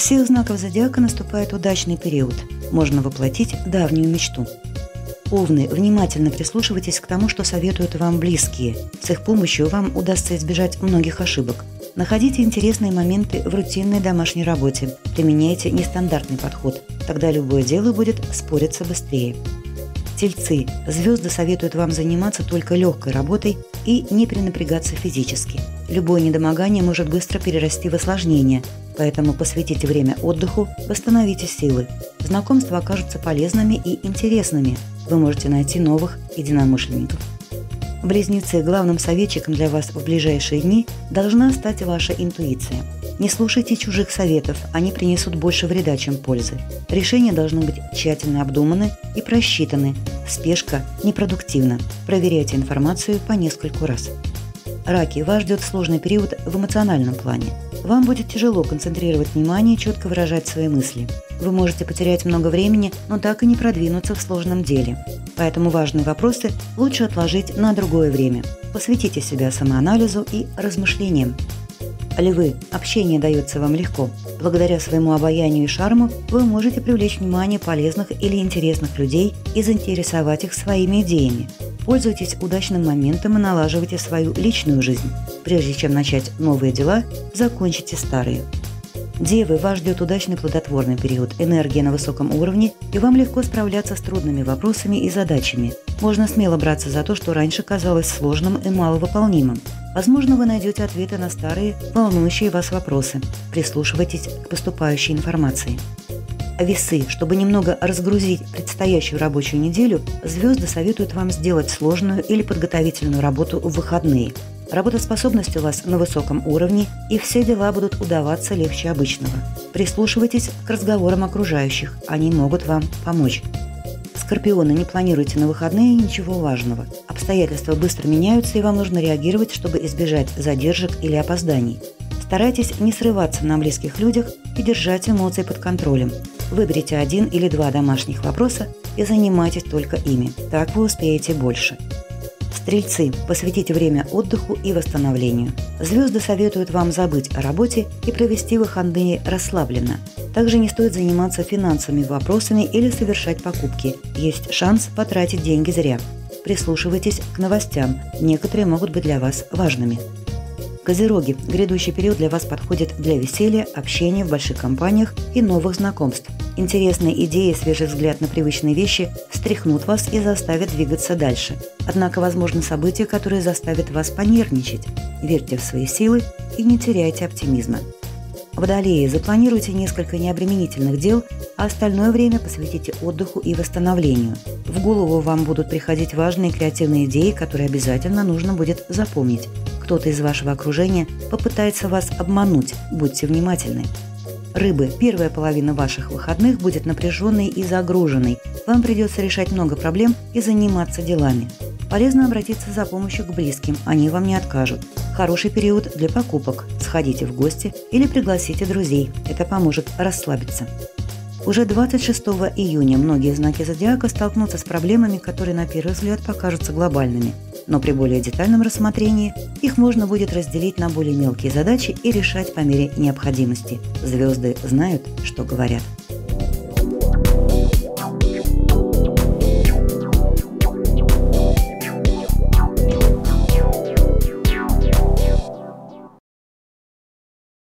всех знаков зодиака наступает удачный период. Можно воплотить давнюю мечту. Овны, внимательно прислушивайтесь к тому, что советуют вам близкие. С их помощью вам удастся избежать многих ошибок. Находите интересные моменты в рутинной домашней работе. Применяйте нестандартный подход. Тогда любое дело будет спориться быстрее. Тельцы. Звезды советуют вам заниматься только легкой работой и не перенапрягаться физически. Любое недомогание может быстро перерасти в осложнение, поэтому посвятите время отдыху, восстановите силы. Знакомства окажутся полезными и интересными. Вы можете найти новых единомышленников. Близнецы, главным советчиком для вас в ближайшие дни должна стать ваша интуиция. Не слушайте чужих советов, они принесут больше вреда, чем пользы. Решения должны быть тщательно обдуманы и просчитаны. Спешка непродуктивна. Проверяйте информацию по нескольку раз. Раки, вас ждет сложный период в эмоциональном плане. Вам будет тяжело концентрировать внимание и четко выражать свои мысли. Вы можете потерять много времени, но так и не продвинуться в сложном деле. Поэтому важные вопросы лучше отложить на другое время. Посвятите себя самоанализу и размышлениям. Львы, общение дается вам легко. Благодаря своему обаянию и шарму вы можете привлечь внимание полезных или интересных людей и заинтересовать их своими идеями. Пользуйтесь удачным моментом и налаживайте свою личную жизнь. Прежде чем начать новые дела, закончите старые. Девы, вас ждет удачный плодотворный период, энергия на высоком уровне, и вам легко справляться с трудными вопросами и задачами. Можно смело браться за то, что раньше казалось сложным и маловыполнимым. Возможно, вы найдете ответы на старые, волнующие вас вопросы. Прислушивайтесь к поступающей информации. Весы, чтобы немного разгрузить предстоящую рабочую неделю, звезды советуют вам сделать сложную или подготовительную работу в выходные. Работоспособность у вас на высоком уровне, и все дела будут удаваться легче обычного. Прислушивайтесь к разговорам окружающих, они могут вам помочь. Скорпионы, не планируйте на выходные ничего важного. Обстоятельства быстро меняются, и вам нужно реагировать, чтобы избежать задержек или опозданий. Старайтесь не срываться на близких людях и держать эмоции под контролем. Выберите один или два домашних вопроса и занимайтесь только ими. Так вы успеете больше. Стрельцы, посвятите время отдыху и восстановлению. Звезды советуют вам забыть о работе и провести выходные расслабленно. Также не стоит заниматься финансовыми вопросами или совершать покупки. Есть шанс потратить деньги зря. Прислушивайтесь к новостям, некоторые могут быть для вас важными. Козероги, грядущий период для вас подходит для веселья, общения в больших компаниях и новых знакомств. Интересные идеи и свежий взгляд на привычные вещи встряхнут вас и заставят двигаться дальше. Однако возможны события, которые заставят вас понервничать. Верьте в свои силы и не теряйте оптимизма. Водолеи, запланируйте несколько необременительных дел, а остальное время посвятите отдыху и восстановлению. В голову вам будут приходить важные креативные идеи, которые обязательно нужно будет запомнить. Кто-то из вашего окружения попытается вас обмануть, будьте внимательны. Рыбы, первая половина ваших выходных будет напряженной и загруженной. Вам придется решать много проблем и заниматься делами. Полезно обратиться за помощью к близким, они вам не откажут. Хороший период для покупок. Сходите в гости или пригласите друзей, это поможет расслабиться. Уже 26 июня многие знаки зодиака столкнутся с проблемами, которые на первый взгляд покажутся глобальными. Но при более детальном рассмотрении их можно будет разделить на более мелкие задачи и решать по мере необходимости. Звезды знают, что говорят.